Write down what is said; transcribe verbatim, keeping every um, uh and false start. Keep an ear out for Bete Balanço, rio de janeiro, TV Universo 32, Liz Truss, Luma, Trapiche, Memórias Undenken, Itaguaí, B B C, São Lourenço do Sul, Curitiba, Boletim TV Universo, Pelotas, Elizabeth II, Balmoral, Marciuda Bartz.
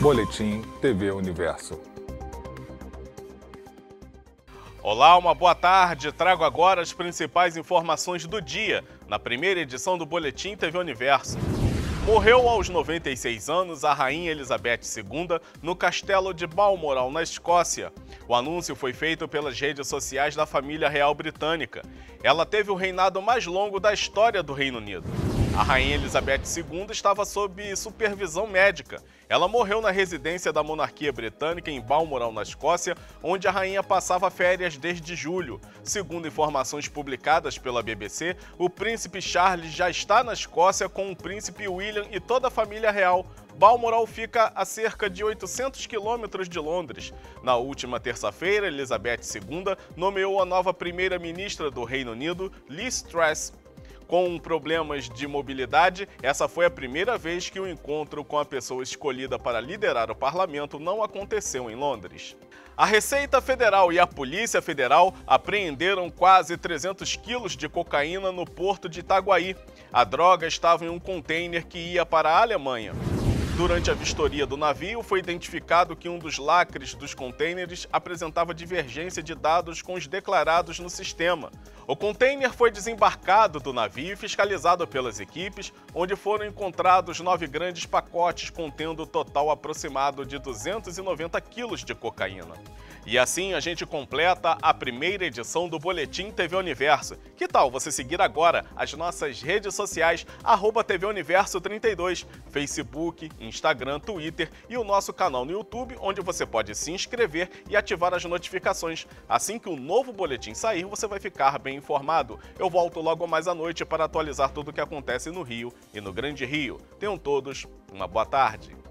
Boletim T V Universo. Olá, uma boa tarde. Trago agora as principais informações do dia, na primeira edição do Boletim T V Universo. Morreu aos noventa e seis anos a rainha Elizabeth segunda no castelo de Balmoral, na Escócia. O anúncio foi feito pelas redes sociais da família real britânica. Ela teve o reinado mais longo da história do Reino Unido. A rainha Elizabeth segunda estava sob supervisão médica. Ela morreu na residência da monarquia britânica em Balmoral, na Escócia, onde a rainha passava férias desde julho. Segundo informações publicadas pela B B C, o príncipe Charles já está na Escócia com o príncipe William e toda a família real. Balmoral fica a cerca de oitocentos quilômetros de Londres. Na última terça-feira, Elizabeth segunda nomeou a nova primeira-ministra do Reino Unido, Liz Truss. Com problemas de mobilidade, essa foi a primeira vez que o encontro com a pessoa escolhida para liderar o parlamento não aconteceu em Londres. A Receita Federal e a Polícia Federal apreenderam quase trezentos quilos de cocaína no porto de Itaguaí. A droga estava em um container que ia para a Alemanha. Durante a vistoria do navio, foi identificado que um dos lacres dos contêineres apresentava divergência de dados com os declarados no sistema. O contêiner foi desembarcado do navio e fiscalizado pelas equipes, onde foram encontrados nove grandes pacotes contendo o total aproximado de duzentos e noventa quilos de cocaína. E assim a gente completa a primeira edição do Boletim T V Universo. Que tal você seguir agora as nossas redes sociais, arroba T V Universo trinta e dois, Facebook, Instagram, Twitter e o nosso canal no YouTube, onde você pode se inscrever e ativar as notificações. Assim que o novo boletim sair, você vai ficar bem informado. Eu volto logo mais à noite para atualizar tudo o que acontece no Rio e no Grande Rio. Tenham todos uma boa tarde.